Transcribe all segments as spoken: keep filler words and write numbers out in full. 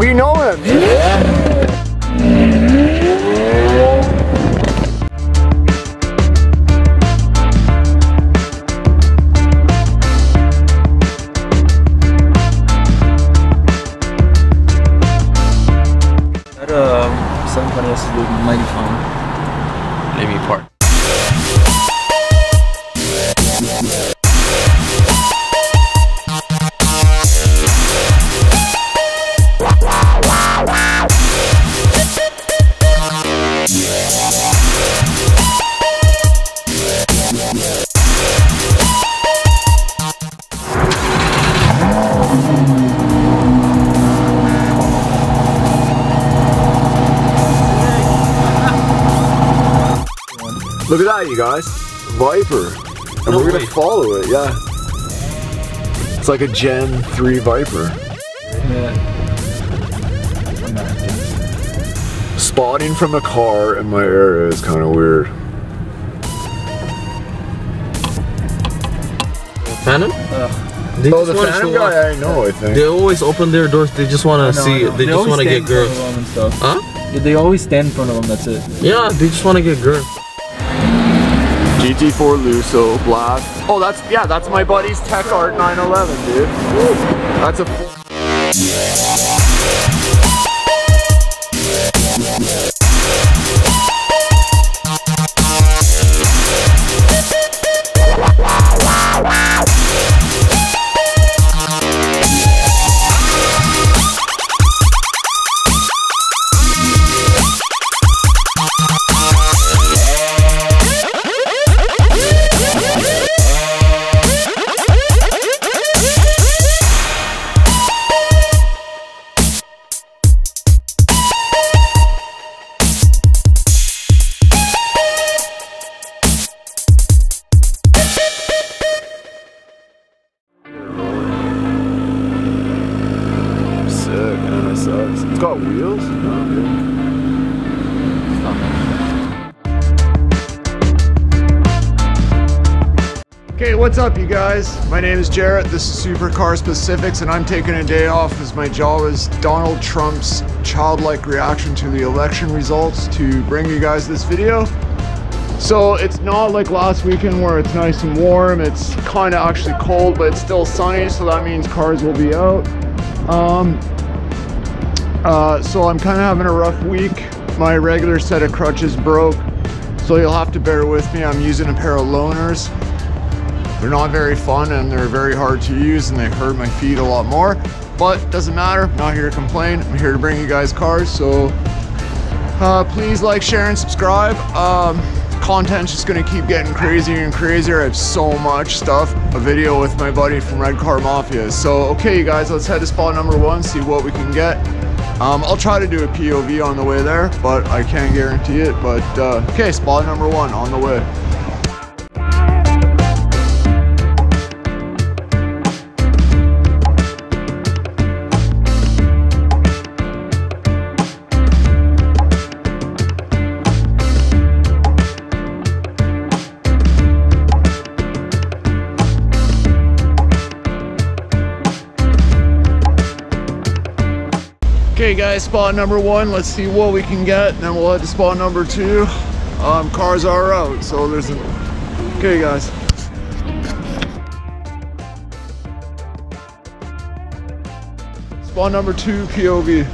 We know him. That uh, seven twenty S is mighty fun. Let me park. Look at that, you guys. Viper. And no we're way. gonna follow it, yeah. It's like a Gen three Viper. Yeah. Spotting from a car in my area is kind of weird. Phantom? Uh, they oh, the Phantom guy, off. I know, I think. They always open their doors, they just wanna know, see, they, they just wanna get girls. And stuff. Huh? They always stand in front of them, that's it. Yeah, they just wanna get girls. G T four Lusso Blast. Oh, that's, yeah, that's my buddy's Tech Art nine eleven, dude. Woo. That's a... It's got wheels? No, dude. It's not. Okay, what's up, you guys? My name is Jarrett. This is Supercar Specifics, and I'm taking a day off as my job is Donald Trump's childlike reaction to the election results to bring you guys this video. So it's not like last weekend where it's nice and warm. It's kind of actually cold, but it's still sunny, so that means cars will be out. Um, Uh, so I'm kind of having a rough week. My regular set of crutches broke, so you'll have to bear with me. I'm using a pair of loners. They're not very fun and they're very hard to use and they hurt my feet a lot more, but doesn't matter. I'm not here to complain. I'm here to bring you guys cars, so uh, please like, share, and subscribe. Um, content's just gonna keep getting crazier and crazier. I have so much stuff. A video with my buddy from Red Car Mafia. So okay, you guys, let's head to spot number one, see what we can get. Um, I'll try to do a P O V on the way there, but I can't guarantee it. But uh, okay, spot number one on the way. Okay guys, spot number one, let's see what we can get, and then we'll head to spot number two. Um, cars are out, so there's an... Okay guys. Spot number two, P O V.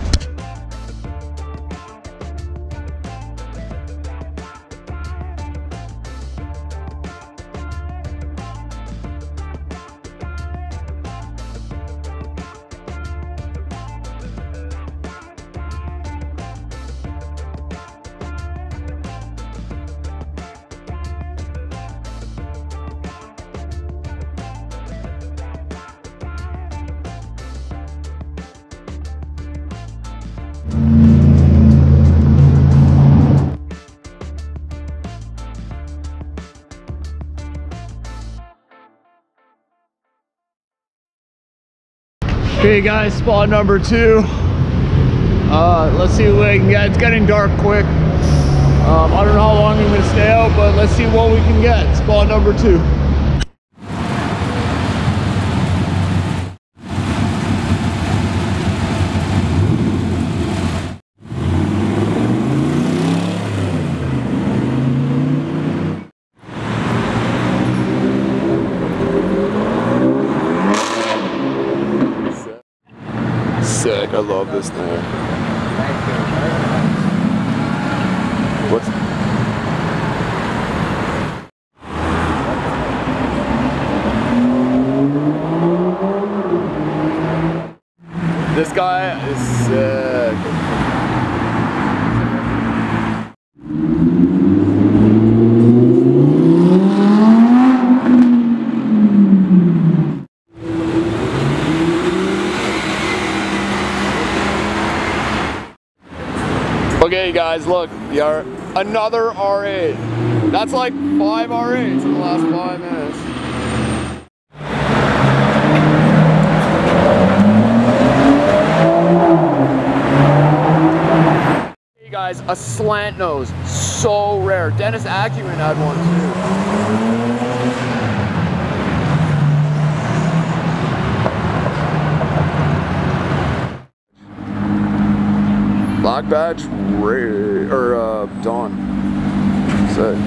Okay guys, spot number two. Uh, let's see what we can get. It's getting dark quick. Um, I don't know how long I'm gonna stay out, but let's see what we can get. Spot number two. I love this thing. What's this guy is sick. Okay guys, look, another R eight. That's like five R eights in the last five minutes. Guys, a slant nose, so rare. Dennis Ackerman had one too. Black badge, rare, or uh, Dawn. Sick.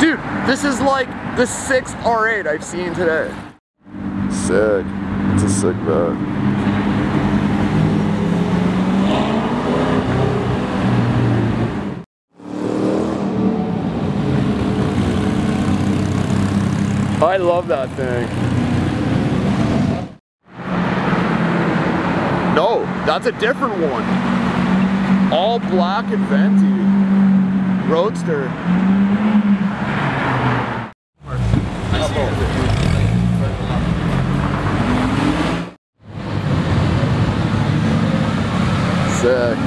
Dude, this is like the sixth R eight I've seen today. Sick. It's a sick bag. I love that thing. No, that's a different one. All black and venti. Roadster. Sick.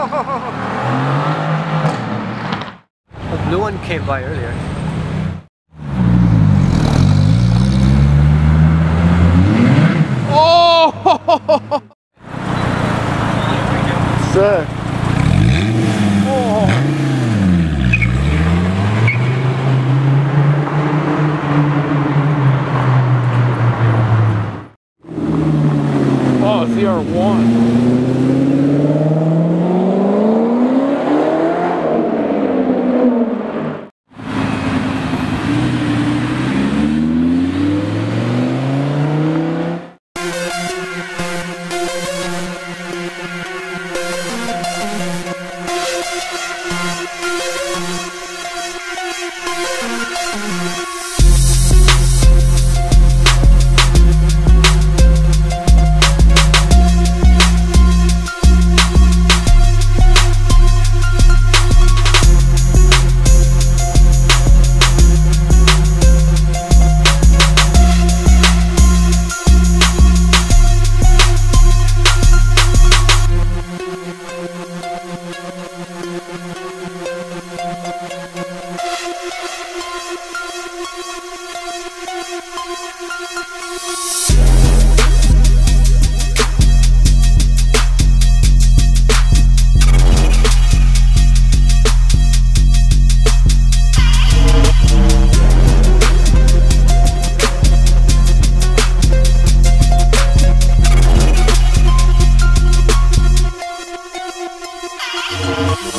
The blue one came by earlier. Oh! Sick. Oh, oh, Z R one. We'll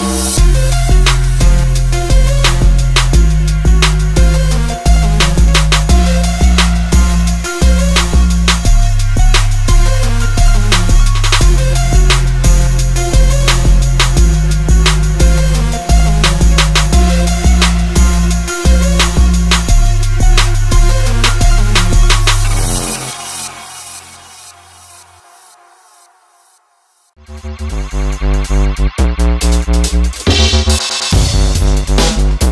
be right back.